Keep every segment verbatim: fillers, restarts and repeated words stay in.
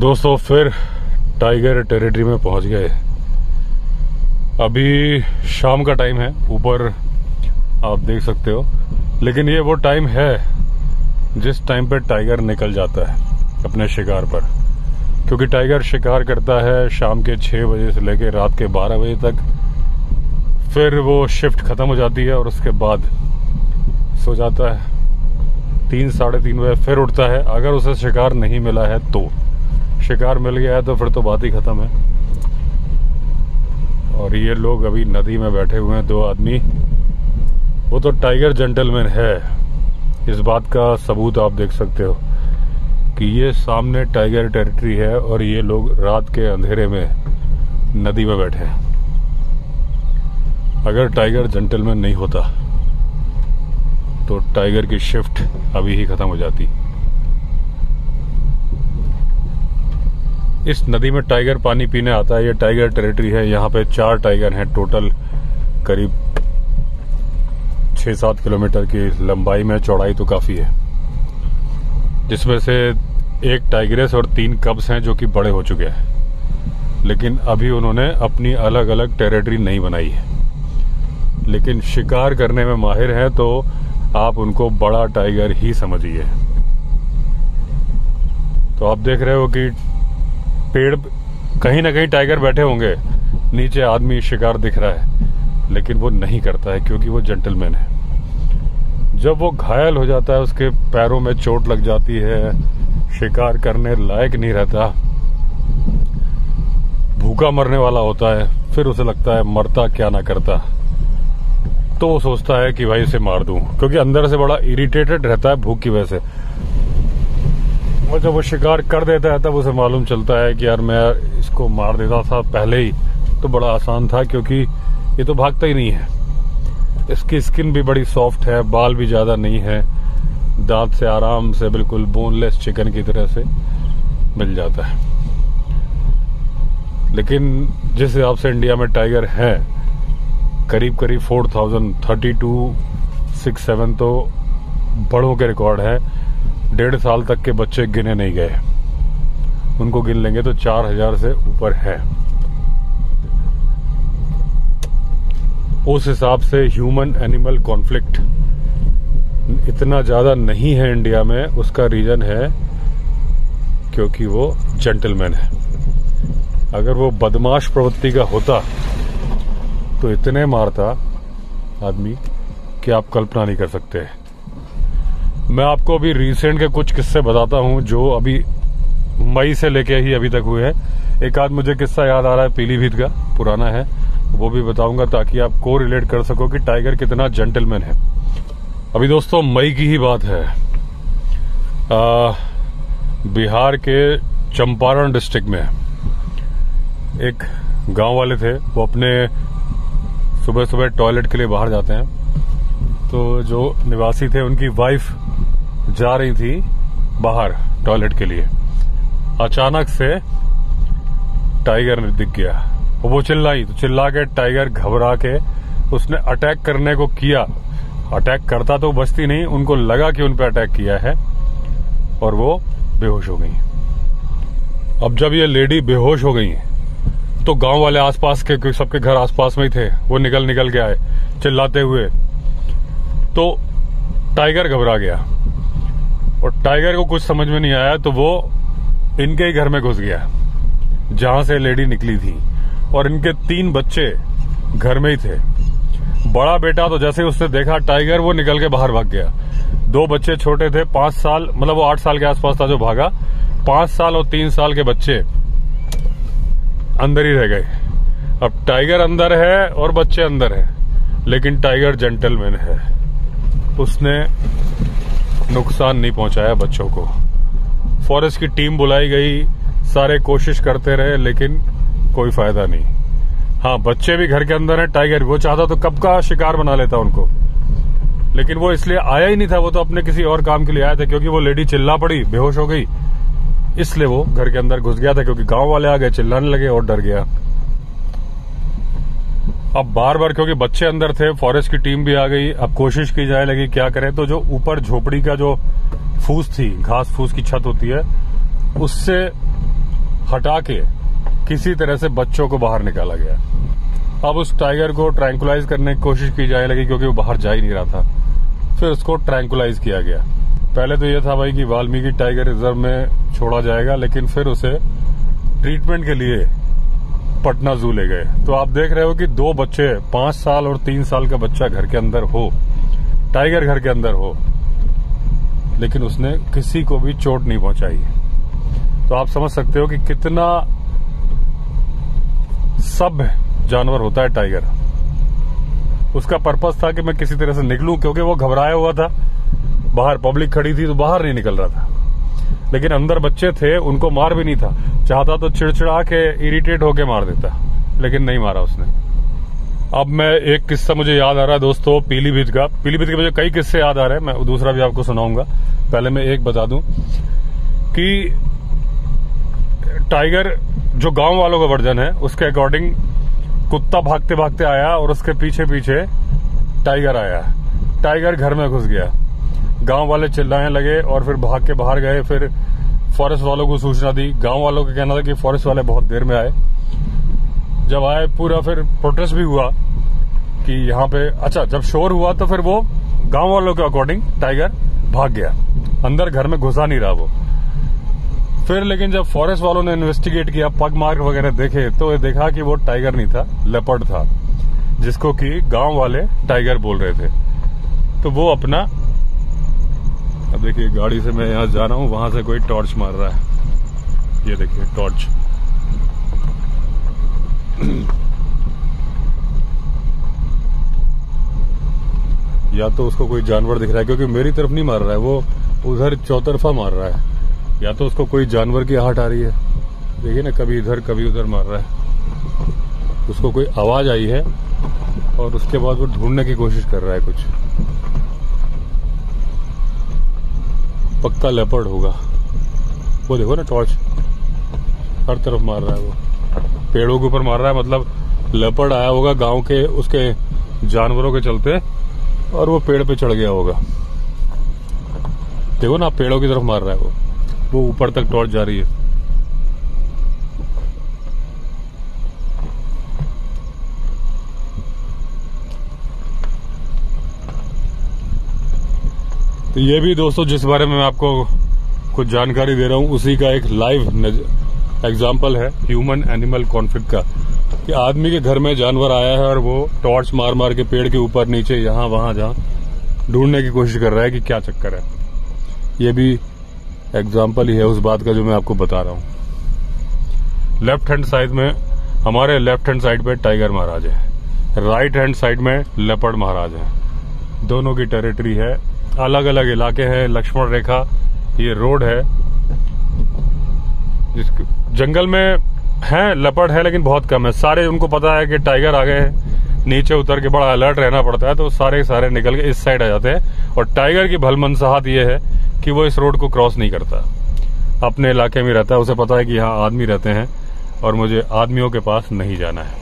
दोस्तों फिर tiger territory में पहुंच गए। अभी शाम का टाइम है, ऊपर आप देख सकते हो, लेकिन ये वो टाइम है जिस टाइम पे टाइगर निकल जाता है अपने शिकार पर, क्योंकि टाइगर शिकार करता है शाम के छः बजे से लेकर रात के बारह बजे तक। फिर वो शिफ्ट ख़त्म हो जाती है और उसके बाद सो जाता है। तीन साढ़े तीन बजे फिर उठता है, अगर उसे शिकार नहीं मिला है तो। शिकार मिल गया है तो फिर तो बात ही ख़त्म है। और ये लोग अभी नदी में बैठे हुए हैं दो आदमी। वो तो टाइगर जेंटलमैन है, इस बात का सबूत आप देख सकते हो कि ये सामने टाइगर टेरिटरी है और ये लोग रात के अंधेरे में नदी में बैठे हैं। अगर टाइगर जेंटलमैन नहीं होता तो टाइगर की शिफ्ट अभी ही खत्म हो जाती। इस नदी में टाइगर पानी पीने आता है, ये टाइगर टेरिटरी है। यहाँ पे चार टाइगर हैं टोटल, करीब छः सात किलोमीटर की लंबाई में, चौड़ाई तो काफ़ी है, जिसमें से एक टाइग्रेस और तीन कब्स हैं जो कि बड़े हो चुके हैं, लेकिन अभी उन्होंने अपनी अलग अलग टेरिटरी नहीं बनाई है। लेकिन शिकार करने में माहिर हैं तो आप उनको बड़ा टाइगर ही समझिए। तो आप देख रहे हो कि पेड़ कहीं ना कहीं टाइगर बैठे होंगे, नीचे आदमी शिकार दिख रहा है, लेकिन वो नहीं करता है क्योंकि वो जेंटलमैन है। जब वो घायल हो जाता है, उसके पैरों में चोट लग जाती है, शिकार करने लायक नहीं रहता, भूखा मरने वाला होता है, फिर उसे लगता है मरता क्या ना करता, तो वो सोचता है कि भाई इसे मार दूं, क्योंकि अंदर से बड़ा इरिटेटेड रहता है भूख की वजह से। और जब वो शिकार कर देता है तब उसे मालूम चलता है कि यार मैं इसको मार देता था पहले ही तो बड़ा आसान था, क्योंकि ये तो भागता ही नहीं है, इसकी स्किन भी बड़ी सॉफ्ट है, बाल भी ज़्यादा नहीं है, दांत से आराम से बिल्कुल बोनलेस चिकन की तरह से मिल जाता है। लेकिन जिस हिसाब से इंडिया में टाइगर है, करीब करीब four thousand thirty two six seven तो बड़ों के रिकॉर्ड है। डेढ़ साल तक के बच्चे गिने नहीं गए, उनको गिन लेंगे तो चार हजार से ऊपर है। उस हिसाब से ह्यूमन एनिमल कॉन्फ्लिक्ट इतना ज़्यादा नहीं है इंडिया में। उसका रीज़न है क्योंकि वो जेंटलमैन है। अगर वो बदमाश प्रवृत्ति का होता तो इतने मारता आदमी कि आप कल्पना नहीं कर सकते। मैं आपको अभी रिसेंट के कुछ किस्से बताता हूँ जो अभी मई से लेके ही अभी तक हुए हैं। एक आध मुझे किस्सा याद आ रहा है पीलीभीत का, पुराना है, वो भी बताऊंगा ताकि आप को रिलेट कर सको कि टाइगर कितना जेंटलमैन है। अभी दोस्तों मई की ही बात है। आ, बिहार के चंपारण डिस्ट्रिक्ट में एक गांव वाले थे, वो अपने सुबह सुबह टॉयलेट के लिए बाहर जाते हैं, तो जो निवासी थे उनकी वाइफ जा रही थी बाहर टॉयलेट के लिए, अचानक से टाइगर दिख गया। वो चिल्लाई तो चिल्ला के टाइगर घबरा के उसने अटैक करने को किया, अटैक करता तो बचती नहीं, उनको लगा कि उन पर अटैक किया है और वो बेहोश हो गई। अब जब ये लेडी बेहोश हो गई तो गांव वाले आसपास के, क्योंकि सबके घर आसपास में ही थे, वो निकल निकल के आए चिल्लाते हुए, तो टाइगर घबरा गया और टाइगर को कुछ समझ में नहीं आया तो वो इनके ही घर में घुस गया जहां से लेडी निकली थी, और इनके तीन बच्चे घर में ही थे। बड़ा बेटा तो जैसे उसने देखा टाइगर, वो निकल के बाहर भाग गया। दो बच्चे छोटे थे, पांच साल मतलब वो आठ साल के आसपास था जो भागा, पांच साल और तीन साल के बच्चे अंदर ही रह गए। अब टाइगर अंदर है और बच्चे अंदर हैं, लेकिन टाइगर जेंटलमैन है, उसने नुकसान नहीं पहुंचाया बच्चों को। फॉरेस्ट की टीम बुलाई गई, सारे कोशिश करते रहे, लेकिन कोई फायदा नहीं। हाँ, बच्चे भी घर के अंदर है, टाइगर वो चाहता तो कब का शिकार बना लेता उनको, लेकिन वो इसलिए आया ही नहीं था, वो तो अपने किसी और काम के लिए आया था। क्योंकि वो लेडी चिल्ला पड़ी, बेहोश हो गई, इसलिए वो घर के अंदर घुस गया था, क्योंकि गांव वाले आ गए, चिल्लाने लगे और डर गया। अब बार बार क्योंकि बच्चे अंदर थे, फॉरेस्ट की टीम भी आ गई, अब कोशिश की जाए लगी क्या करें, तो जो ऊपर झोपड़ी का जो फूस थी, घास फूस की छत होती है, उससे हटा के किसी तरह से बच्चों को बाहर निकाला गया। अब उस टाइगर को ट्रैंकुलाइज करने की कोशिश की जाने लगी क्योंकि वो बाहर जा ही नहीं रहा था, फिर उसको ट्रैंकुलाइज किया गया। पहले तो ये था भाई कि वाल्मीकि टाइगर रिजर्व में छोड़ा जाएगा, लेकिन फिर उसे ट्रीटमेंट के लिए पटना जू ले गए। तो आप देख रहे हो कि दो बच्चे, पांच साल और तीन साल का बच्चा घर के अंदर हो, टाइगर घर के अंदर हो, लेकिन उसने किसी को भी चोट नहीं पहुंचाई। तो आप समझ सकते हो कि कितना सभ्य जानवर होता है टाइगर। उसका पर्पस था कि मैं किसी तरह से निकलूं, क्योंकि वो घबराया हुआ था, बाहर पब्लिक खड़ी थी तो बाहर नहीं निकल रहा था, लेकिन अंदर बच्चे थे, उनको मार भी नहीं था। चाहता तो चिड़चिड़ा के इरिटेट होके मार देता, लेकिन नहीं मारा उसने। अब मैं एक किस्सा मुझे याद आ रहा है दोस्तों पीलीभीत का। पीलीभीत के मुझे कई किस्से याद आ रहे हैं, मैं दूसरा भी आपको सुनाऊंगा। पहले मैं एक बता दूं कि टाइगर जो गांव वालों का वर्जन है उसके अकॉर्डिंग कुत्ता भागते भागते आया और उसके पीछे पीछे टाइगर आया। टाइगर घर में घुस गया, गांव वाले चिल्लाने लगे और फिर भाग के बाहर गए, फिर फॉरेस्ट वालों को सूचना दी। गांव वालों का कहना था कि फॉरेस्ट वाले बहुत देर में आए। जब आए पूरा फिर प्रोटेस्ट भी हुआ कि यहाँ पे अच्छा, जब शोर हुआ तो फिर वो गांव वालों के अकॉर्डिंग टाइगर भाग गया, अंदर घर में घुसा नहीं रहा वो। फिर लेकिन जब फॉरेस्ट वालों ने इन्वेस्टिगेट किया, पग मार्क वगैरह देखे, तो ये देखा कि वो टाइगर नहीं था, लेपर्ड था, जिसको कि गांव वाले टाइगर बोल रहे थे। तो वो अपना, अब देखिए गाड़ी से मैं यहाँ जा रहा हूँ, वहां से कोई टॉर्च मार रहा है, ये देखिए टॉर्च। या तो उसको कोई जानवर दिख रहा है, क्योंकि मेरी तरफ नहीं मार रहा है वो, उधर चौतरफा मार रहा है। या तो उसको कोई जानवर की आहट आ रही है, देखिए ना, कभी इधर कभी उधर मार रहा है, उसको कोई आवाज आई है और उसके बाद वो ढूंढने की कोशिश कर रहा है कुछ। पक्का लेपर्ड होगा वो, देखो ना टॉर्च हर तरफ मार रहा है, वो पेड़ों के ऊपर मार रहा है, मतलब लेपर्ड आया होगा गांव के उसके जानवरों के चलते और वो पेड़ पे चढ़ गया होगा। देखो ना, पेड़ों की तरफ मार रहा है वो वो ऊपर तक टॉर्च जा रही है। तो ये भी दोस्तों, जिस बारे में मैं आपको कुछ जानकारी दे रहा हूं उसी का एक लाइव एग्जांपल है ह्यूमन एनिमल कॉन्फ्लिक्ट का, कि आदमी के घर में जानवर आया है और वो टॉर्च मार मार के पेड़ के ऊपर नीचे यहां वहां जहां ढूंढने की कोशिश कर रहा है कि क्या चक्कर है। ये भी एग्जाम्पल ही है उस बात का जो मैं आपको बता रहा हूँ। लेफ्ट हैंड साइड में, हमारे लेफ्ट हैंड साइड पे टाइगर महाराज है, राइट हैंड साइड में लेपर्ड महाराज है। दोनों की टेरिटरी है, अलग अलग इलाके हैं, लक्ष्मण रेखा, ये रोड है, जंगल में है, लेपर्ड है लेकिन बहुत कम है। सारे उनको पता है कि टाइगर आ गए हैं, नीचे उतर के बड़ा अलर्ट रहना पड़ता है, तो सारे सारे निकल के इस साइड आ जाते हैं। और टाइगर की भलमनसाहत ये है कि वो इस रोड को क्रॉस नहीं करता, अपने इलाके में रहता है, उसे पता है कि यहाँ आदमी रहते हैं और मुझे आदमियों के पास नहीं जाना है।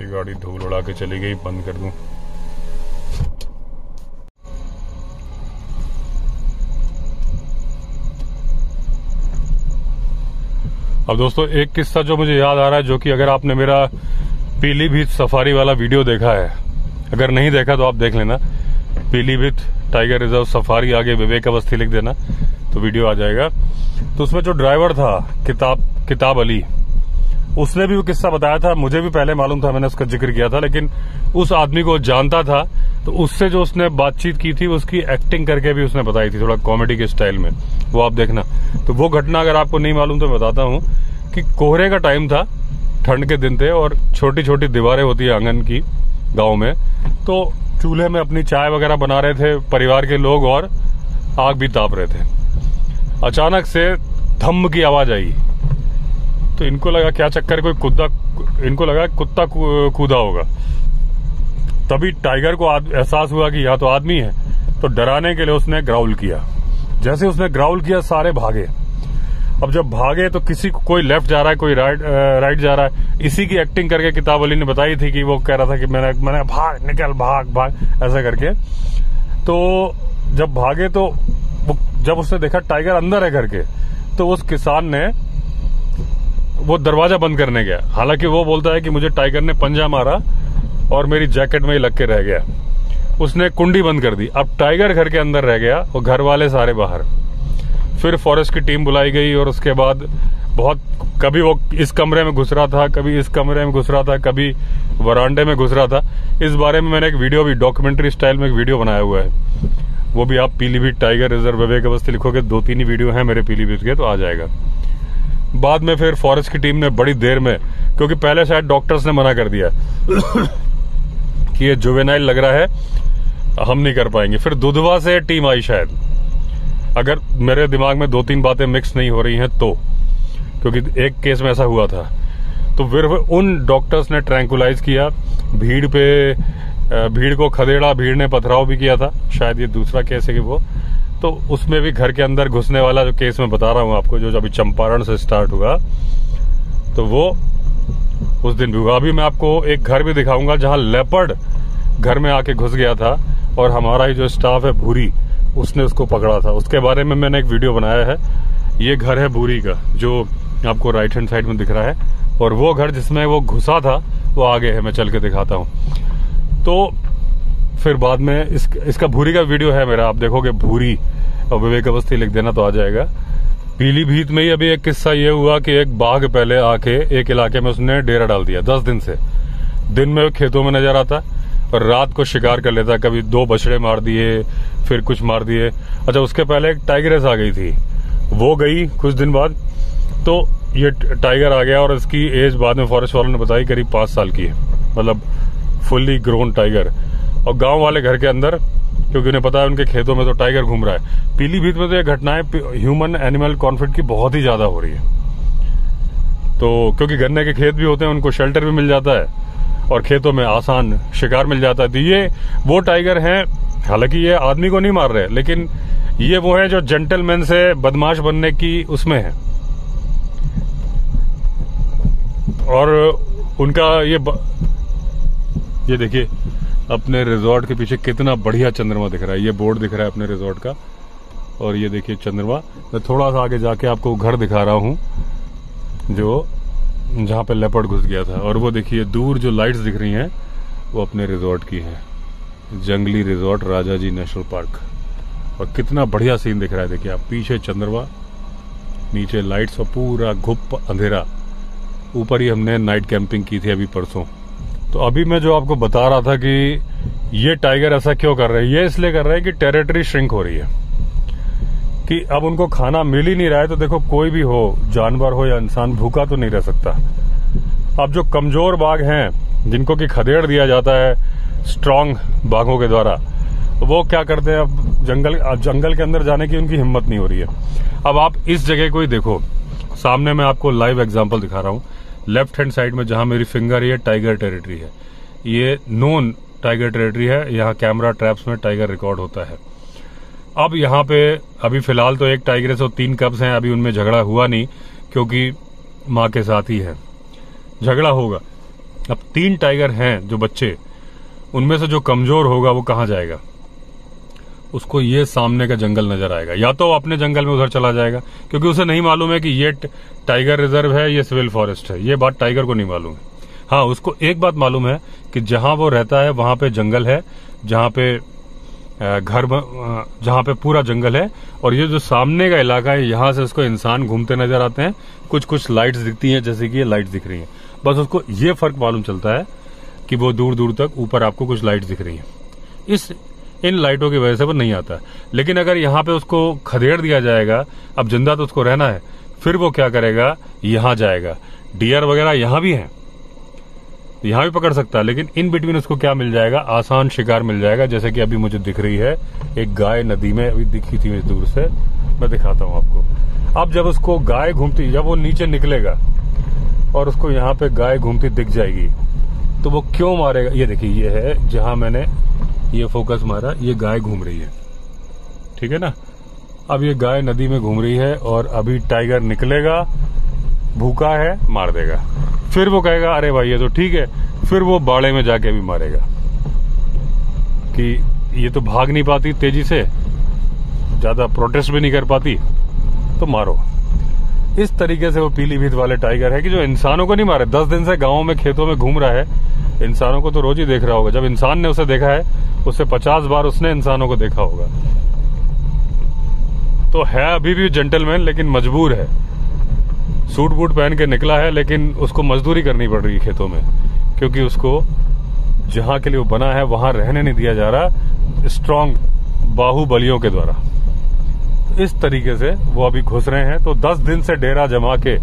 ये गाड़ी धूल उड़ा के चली गई, बंद कर दूं। अब दोस्तों एक किस्सा जो मुझे याद आ रहा है, जो कि अगर आपने मेरा पीलीभीत सफारी वाला वीडियो देखा है, अगर नहीं देखा तो आप देख लेना, पीलीभीत टाइगर रिजर्व सफारी, आगे विवेक अवस्थी लिख देना तो वीडियो आ जाएगा। तो उसमें जो ड्राइवर था किताब किताब अली, उसने भी वो किस्सा बताया था, मुझे भी पहले मालूम था, मैंने उसका जिक्र किया था, लेकिन उस आदमी को जानता था तो उससे जो उसने बातचीत की थी उसकी एक्टिंग करके भी उसने बताई थी, थोड़ा कॉमेडी के स्टाइल में, वो आप देखना। तो वो घटना अगर आपको नहीं मालूम तो मैं बताता हूँ कि कोहरे का टाइम था, ठंड के दिन थे और छोटी छोटी दीवारें होती है आंगन की गांव में, तो चूल्हे में अपनी चाय वगैरह बना रहे थे परिवार के लोग और आग भी ताप रहे थे। अचानक से धम्म की आवाज आई, तो इनको लगा क्या चक्कर, कोई कुत्ता, इनको लगा कुत्ता कूदा होगा। तभी टाइगर को एहसास हुआ कि यहाँ तो आदमी है, तो डराने के लिए उसने ग्राउल किया। जैसे उसने ग्राउल किया सारे भागे। अब जब भागे तो किसी को, कोई लेफ्ट जा रहा है, कोई राइट राइट जा रहा है। इसी की एक्टिंग करके किताब अली ने बताई थी कि वो कह रहा था कि मैंने मैंने भाग निकल भाग भाग ऐसा करके। तो जब भागे तो जब उसने देखा टाइगर अंदर है घर के, तो उस किसान ने वो दरवाजा बंद करने गया। हालांकि वो बोलता है कि मुझे टाइगर ने पंजा मारा और मेरी जैकेट में ही लग के रह गया। उसने कुंडी बंद कर दी, अब टाइगर घर के अंदर रह गया और घर वाले सारे बाहर। फिर फॉरेस्ट की टीम बुलाई गई और उसके बाद बहुत, कभी वो इस कमरे में घुस रहा था, कभी इस कमरे में घुस रहा था, कभी वरांडे में घुस रहा था। इस बारे में मैंने एक वीडियो भी डॉक्यूमेंट्री स्टाइल में एक वीडियो बनाया हुआ है, वो भी आप पीलीभीत टाइगर रिजर्व विवेक अवस्थी लिखोगे, दो तीन ही वीडियो हैं मेरे पीलीभीत के, तो आ जाएगा। बाद में फिर फॉरेस्ट की टीम ने बड़ी देर में, क्योंकि पहले शायद डॉक्टर्स ने मना कर दिया कि ये जुवेनाइल लग रहा है, हम नहीं कर पाएंगे, फिर दुधवा से टीम आई शायद, अगर मेरे दिमाग में दो तीन बातें मिक्स नहीं हो रही हैं तो, क्योंकि एक केस में ऐसा हुआ था। तो फिर उन डॉक्टर्स ने ट्रैंकुलाइज किया, भीड़ पे भीड़ को खदेड़ा, भीड़ ने पथराव भी किया था, शायद ये दूसरा केस है कि वो, तो उसमें भी घर के अंदर घुसने वाला जो केस मैं बता रहा हूँ आपको, जो अभी चंपारण से स्टार्ट हुआ, तो वो उस दिन भी हुआ। अभी मैं आपको एक घर भी दिखाऊंगा जहाँ लेपर्ड घर में आके घुस गया था और हमारा ही जो स्टाफ है भूरी, उसने उसको पकड़ा था, उसके बारे में मैंने एक वीडियो बनाया है। ये घर है भूरी का जो आपको राइट हैंड साइड में दिख रहा है, और वो घर जिसमें वो घुसा था वो आगे है, मैं चल के दिखाता हूँ। तो फिर बाद में इस, इसका भूरी का वीडियो है मेरा, आप देखोगे भूरी और विवेक अवस्थी लिख देना तो आ जाएगा। पीलीभीत में ही अभी एक किस्सा ये हुआ कि एक बाघ पहले आके एक इलाके में उसने डेरा डाल दिया दस दिन से, दिन में खेतों में नजर आता और रात को शिकार कर लेता, कभी दो बछड़े मार दिए, फिर कुछ मार दिए। अच्छा, उसके पहले एक टाइगरेस आ गई थी, वो गई कुछ दिन बाद, तो ये टाइगर आ गया और इसकी एज बाद में फॉरेस्ट वालों ने बताई करीब पांच साल की है, मतलब फुल्ली ग्रोन टाइगर। और गांव वाले घर के अंदर, क्योंकि उन्हें पता है उनके खेतों में तो टाइगर घूम रहा है। पीलीभीत में तो ये घटनाएं ह्यूमन एनिमल कॉन्फ्लिक्ट की बहुत ही ज्यादा हो रही है, तो क्योंकि गन्ने के खेत भी होते हैं, उनको शेल्टर भी मिल जाता है और खेतों में आसान शिकार मिल जाता है। तो ये वो टाइगर हैं, हालांकि ये आदमी को नहीं मार रहे, लेकिन ये वो है जो जेंटलमैन से बदमाश बनने की उसमें है, और उनका ये ब... ये देखिए अपने रिजॉर्ट के पीछे कितना बढ़िया चंद्रमा दिख रहा है, ये बोर्ड दिख रहा है अपने रिजॉर्ट का, और ये देखिए चंद्रमा। मैं थोड़ा सा आगे जाके आपको घर दिखा रहा हूँ जो जहाँ पे लेपर्ड घुस गया था, और वो देखिए दूर जो लाइट्स दिख रही हैं वो अपने रिजॉर्ट की हैं, जंगली रिजॉर्ट राजाजी नेशनल पार्क। और कितना बढ़िया सीन दिख रहा है, देखिए आप, पीछे चंद्रमा, नीचे लाइट्स और पूरा घुप अंधेरा। ऊपर ही हमने नाइट कैंपिंग की थी अभी परसों। तो अभी मैं जो आपको बता रहा था कि ये टाइगर ऐसा क्यों कर रहे हैं, ये इसलिए कर रहे हैं कि टेरिटरी श्रिंक हो रही है, कि अब उनको खाना मिल ही नहीं रहा है। तो देखो कोई भी हो, जानवर हो या इंसान, भूखा तो नहीं रह सकता। अब जो कमजोर बाघ हैं जिनको कि खदेड़ दिया जाता है स्ट्रांग बाघों के द्वारा, वो क्या करते हैं, अब जंगल जंगल के अंदर जाने की उनकी हिम्मत नहीं हो रही है। अब आप इस जगह को ही देखो, सामने मैं आपको लाइव एग्जाम्पल दिखा रहा हूँ, लेफ्ट हैंड साइड में जहां मेरी फिंगर, ये टाइगर टेरिटरी है, ये नॉन टाइगर टेरिटरी है, यहाँ कैमरा ट्रैप्स में टाइगर रिकॉर्ड होता है। अब यहाँ पे अभी फिलहाल तो एक टाइगरेस और तीन कब्स हैं, अभी उनमें झगड़ा हुआ नहीं क्योंकि माँ के साथ ही है, झगड़ा होगा। अब तीन टाइगर हैं जो बच्चे, उनमें से जो कमजोर होगा वो कहाँ जाएगा, उसको ये सामने का जंगल नजर आएगा, या तो अपने जंगल में उधर चला जाएगा, क्योंकि उसे नहीं मालूम है कि ये टाइगर रिजर्व है, ये सिविल फॉरेस्ट है, ये बात टाइगर को नहीं मालूम है। हाँ, उसको एक बात मालूम है कि जहां वो रहता है वहां पे जंगल है, जहां पे घर, जहां पे पूरा जंगल है, और ये जो सामने का इलाका है यहाँ से उसको इंसान घूमते नजर आते हैं, कुछ कुछ लाइट्स दिखती हैं, जैसे कि ये लाइट्स दिख रही हैं, बस उसको ये फर्क मालूम चलता है कि वो दूर दूर तक ऊपर आपको कुछ लाइट्स दिख रही हैं, इस इन लाइटों की वजह से वो नहीं आता। लेकिन अगर यहाँ पे उसको खदेड़ दिया जाएगा, अब जिंदा तो उसको रहना है, फिर वो क्या करेगा, यहाँ जाएगा। डियर वगैरह यहाँ भी हैं, यहाँ भी पकड़ सकता है, लेकिन इन बिटवीन उसको क्या मिल जाएगा, आसान शिकार मिल जाएगा। जैसे कि अभी मुझे दिख रही है एक गाय नदी में, अभी दिखी थी मुझे दूर से, मैं दिखाता हूँ आपको। अब जब उसको गाय घूमती, जब वो नीचे निकलेगा और उसको यहाँ पे गाय घूमती दिख जाएगी, तो वो क्यों मारेगा, ये देखिए ये है जहाँ मैंने ये फोकस मारा, ये गाय घूम रही है, ठीक है ना। अब ये गाय नदी में घूम रही है और अभी टाइगर निकलेगा, भूखा है, मार देगा। फिर वो कहेगा अरे भाई ये तो ठीक है, फिर वो बाड़े में जाके भी मारेगा कि ये तो भाग नहीं पाती तेजी से, ज़्यादा प्रोटेस्ट भी नहीं कर पाती, तो मारो। इस तरीके से वो पीलीभीत वाले टाइगर है कि जो इंसानों को नहीं मारे। दस दिन से गाँव में खेतों में घूम रहा है, इंसानों को तो रोज ही देख रहा होगा। जब इंसान ने उसे देखा है उससे पचास बार उसने इंसानों को देखा होगा। तो है अभी भी जेंटलमैन, लेकिन मजबूर है। सूट बूट पहन के निकला है, लेकिन उसको मजदूरी करनी पड़ रही है खेतों में, क्योंकि उसको जहां के लिए वो बना है वहां रहने नहीं दिया जा रहा स्ट्रांग बाहुबलियों के द्वारा। इस तरीके से वो अभी घुस रहे हैं। तो दस दिन से डेरा जमा के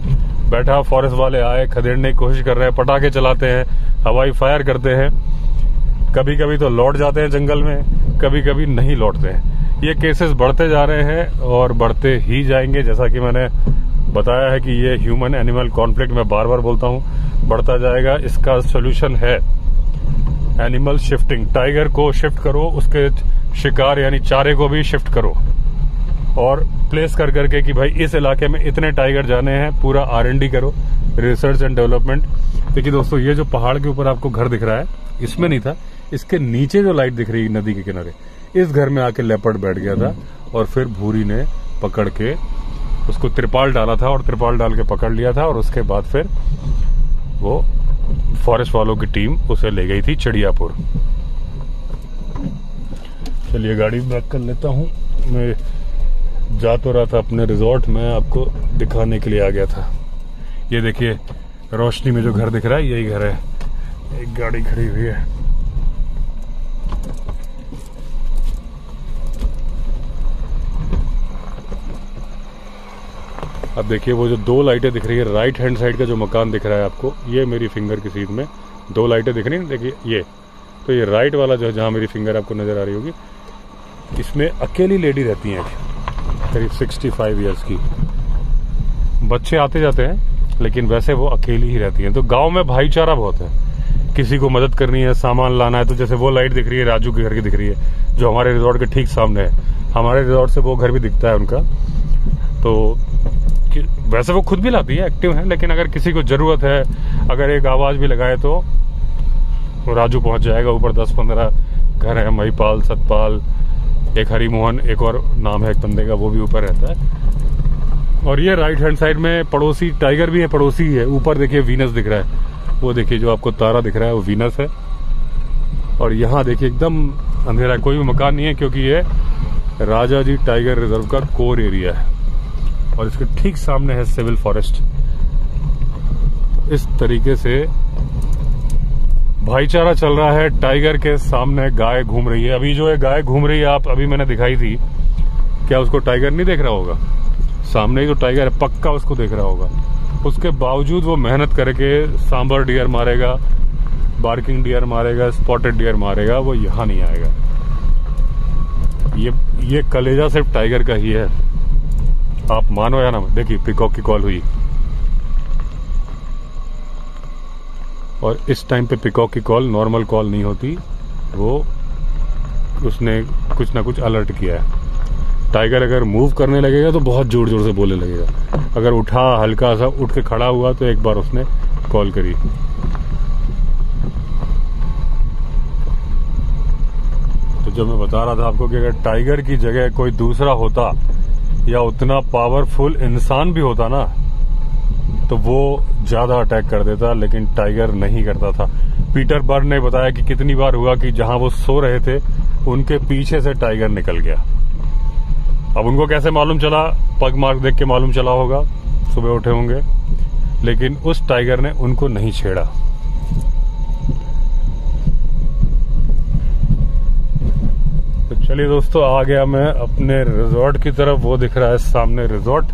बैठा, फॉरेस्ट वाले आए, खदेड़ने की कोशिश कर रहे हैं, पटाखे चलाते हैं, हवाई फायर करते हैं, कभी कभी तो लौट जाते हैं जंगल में, कभी कभी नहीं लौटते हैं। ये केसेस बढ़ते जा रहे हैं और बढ़ते ही जाएंगे। जैसा कि मैंने बताया है कि ये ह्यूमन एनिमल कॉन्फ्लिक्ट में बार बार बोलता हूँ, बढ़ता जाएगा। इसका सोल्यूशन है एनिमल शिफ्टिंग। टाइगर को शिफ्ट करो, उसके शिकार यानी चारे को भी शिफ्ट करो और प्लेस कर करके कि भाई इस इलाके में इतने टाइगर जाने हैं, पूरा आर एंड डी करो, रिसर्च एंड डेवलपमेंट। देखिए दोस्तों, ये जो पहाड़ के ऊपर आपको घर दिख रहा है, इसमें नहीं था, इसके नीचे जो लाइट दिख रही है नदी के किनारे, इस घर में आके लेपर्ड बैठ गया था और फिर भूरी ने पकड़ के उसको त्रिपाल डाला था और त्रिपाल डाल के पकड़ लिया था। और उसके बाद फिर वो फॉरेस्ट वालों की टीम उसे ले गई थी चिड़ियापुर। चलिए गाड़ी बैक कर लेता हूँ। मैं जा तो रहा था अपने रिजॉर्ट में, आपको दिखाने के लिए आ गया था। ये देखिए रोशनी में जो घर दिख रहा है, यही घर है। एक गाड़ी खड़ी हुई है। अब देखिए वो जो दो लाइटें दिख रही है, राइट हैंड साइड का जो मकान दिख रहा है आपको, ये मेरी फिंगर की सीध में दो लाइटें दिख रही हैं। देखिए ये तो ये राइट वाला जो है, जहाँ मेरी फिंगर आपको नज़र आ रही होगी, इसमें अकेली लेडी रहती हैं करीब सिक्सटी फाइव इयर्स की। बच्चे आते जाते हैं, लेकिन वैसे वो अकेली ही रहती हैं। तो गांव में भाईचारा बहुत है, किसी को मदद करनी है, सामान लाना है, तो जैसे वो लाइट दिख रही है राजू के घर की दिख रही है, जो हमारे रिजॉर्ट के ठीक सामने है। हमारे रिजॉर्ट से वो घर भी दिखता है उनका। तो वैसे वो खुद भी लाती है, एक्टिव है, लेकिन अगर किसी को ज़रूरत है, अगर एक आवाज़ भी लगाए तो राजू पहुंच जाएगा ऊपर। दस पंद्रह घर हैं, महिपाल, सतपाल, एक हरी मोहन, एक और नाम है एक बंदे का, वो भी ऊपर रहता है। और ये राइट हैंड साइड में पड़ोसी टाइगर भी है, पड़ोसी ही है। ऊपर देखिए वीनस दिख रहा है, वो देखिए जो आपको तारा दिख रहा है वो वीनस है। और यहाँ देखिए एकदम अंधेरा है, कोई भी मकान नहीं है, क्योंकि ये राजाजी टाइगर रिजर्व का कोर एरिया है और इसके ठीक सामने है सिविल फॉरेस्ट। इस तरीके से भाईचारा चल रहा है। टाइगर के सामने गाय घूम रही है। अभी जो है गाय घूम रही है, आप अभी मैंने दिखाई थी, क्या उसको टाइगर नहीं देख रहा होगा? सामने ही जो टाइगर है पक्का उसको देख रहा होगा। उसके बावजूद वो मेहनत करके सांबर डियर मारेगा, बार्किंग डियर मारेगा, स्पॉटेड डियर मारेगा, वो यहाँ नहीं आएगा। ये ये कलेजा सिर्फ टाइगर का ही है, आप मानो या ना। देखिए पिकॉक की कॉल हुई और इस टाइम पे पिकॉक की कॉल नॉर्मल कॉल नहीं होती, वो उसने कुछ ना कुछ अलर्ट किया है। टाइगर अगर मूव करने लगेगा तो बहुत जोर जोर से बोलने लगेगा, अगर उठा, हल्का सा उठ के खड़ा हुआ तो एक बार उसने कॉल करी। तो जब मैं बता रहा था आपको कि अगर टाइगर की जगह कोई दूसरा होता या उतना पावरफुल इंसान भी होता ना, तो वो ज्यादा अटैक कर देता, लेकिन टाइगर नहीं करता था। पीटर बर्न ने बताया कि कितनी बार हुआ कि जहां वो सो रहे थे उनके पीछे से टाइगर निकल गया। अब उनको कैसे मालूम चला? पग मार्क देख के मालूम चला होगा, सुबह उठे होंगे, लेकिन उस टाइगर ने उनको नहीं छेड़ा। तो चलिए दोस्तों, आ गया मैं अपने रिजॉर्ट की तरफ। वो दिख रहा है सामने रिजॉर्ट,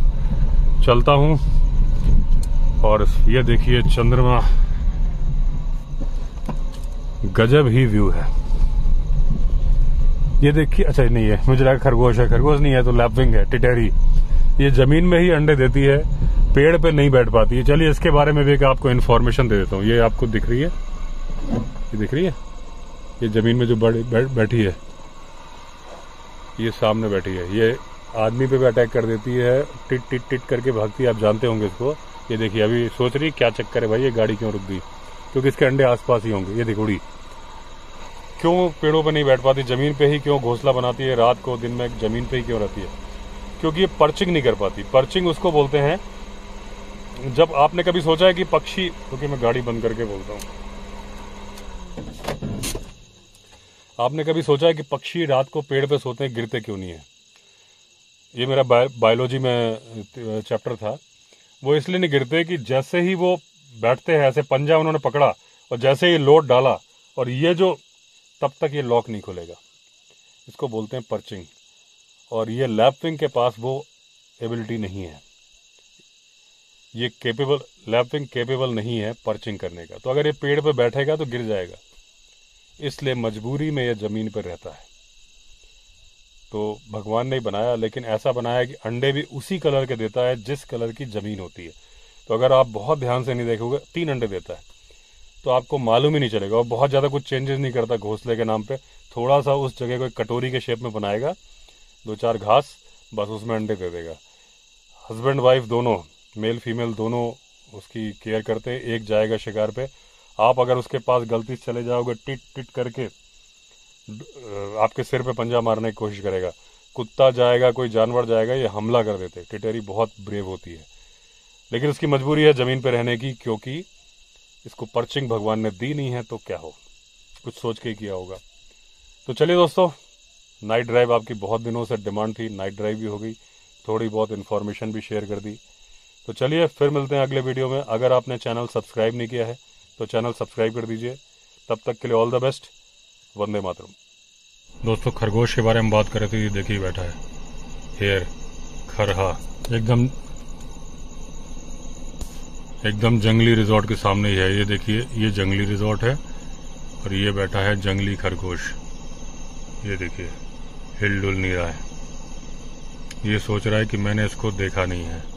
चलता हूं। और ये देखिए चंद्रमा, गजब ही व्यू है। ये देखिए, अच्छा नहीं है, मुझे लगा खरगोश है। खरगोश नहीं है तो लैपविंग है, टिटेरी। ये जमीन में ही अंडे देती है, पेड़ पे नहीं बैठ पाती है। चलिए इसके बारे में भी एक आपको इन्फॉर्मेशन दे देता हूँ। ये आपको दिख रही है, ये दिख रही है, ये जमीन में जो बैठी है, ये सामने बैठी है। ये आदमी पे भी अटैक कर देती है, टिट टिट टिट करके भागती है, आप जानते होंगे इसको। ये देखिए अभी सोच रही क्या चक्कर है भाई, ये गाड़ी क्यों रुक गई, क्योंकि इसके अंडे आसपास ही होंगे। ये देखो उड़ी, क्यों पेड़ों पर नहीं बैठ पाती, ज़मीन पे ही क्यों घोंसला बनाती है, रात को दिन में ज़मीन पे ही क्यों रहती है? क्योंकि ये पर्चिंग नहीं कर पाती। पर्चिंग उसको बोलते हैं, जब आपने कभी सोचा है कि पक्षी, क्योंकि मैं गाड़ी बंद करके बोलता हूँ, आपने कभी सोचा है कि पक्षी रात को पेड़ पे सोते हैं, गिरते क्यों नहीं है? ये मेरा बायोलॉजी में चैप्टर था। वो इसलिए नहीं गिरते कि जैसे ही वो बैठते हैं, ऐसे पंजा उन्होंने पकड़ा और जैसे ही लोड डाला और ये जो, तब तक ये लॉक नहीं खुलेगा। इसको बोलते हैं पर्चिंग। और ये लैपविंग के पास वो एबिलिटी नहीं है, ये कैपेबल, लैपविंग कैपेबल नहीं है पर्चिंग करने का। तो अगर ये पेड़ पे बैठेगा तो गिर जाएगा, इसलिए मजबूरी में ये ज़मीन पर रहता है। तो भगवान ने बनाया, लेकिन ऐसा बनाया कि अंडे भी उसी कलर के देता है जिस कलर की ज़मीन होती है। तो अगर आप बहुत ध्यान से नहीं देखोगे, तीन अंडे देता है तो आपको मालूम ही नहीं चलेगा। और बहुत ज़्यादा कुछ चेंजेस नहीं करता घोंसले के नाम पे, थोड़ा सा उस जगह को एक कटोरी के शेप में बनाएगा, दो चार घास, बस उसमें अंडे दे देगा। हस्बैंड वाइफ दोनों, मेल फीमेल दोनों उसकी केयर करते, एक जाएगा शिकार पे। आप अगर उसके पास गलती से चले जाओगे, टिट टिट करके आपके सिर पे पंजा मारने की कोशिश करेगा। कुत्ता जाएगा, कोई जानवर जाएगा, ये हमला कर देते। टिटरी बहुत ब्रेव होती है, लेकिन उसकी मजबूरी है ज़मीन पर रहने की, क्योंकि इसको पर्चिंग भगवान ने दी नहीं है। तो क्या हो, कुछ सोच के ही किया होगा। तो चलिए दोस्तों, नाइट ड्राइव आपकी बहुत दिनों से डिमांड थी, नाइट ड्राइव भी हो गई, थोड़ी बहुत इन्फॉर्मेशन भी शेयर कर दी। तो चलिए फिर मिलते हैं अगले वीडियो में। अगर आपने चैनल सब्सक्राइब नहीं किया है तो चैनल सब्सक्राइब कर दीजिए। तब तक के लिए all the best, Vande Mataram. दोस्तों, खरगोश के बारे में बात कर रहे थे, ये देखिए बैठा है, हेयर खरहा, एकदम एकदम जंगली रिजॉर्ट के सामने ही है। ये देखिए, ये जंगली रिजॉर्ट है और ये बैठा है जंगली खरगोश। ये देखिए, हिल डुल नहीं रहा है, ये सोच रहा है कि मैंने इसको देखा नहीं है।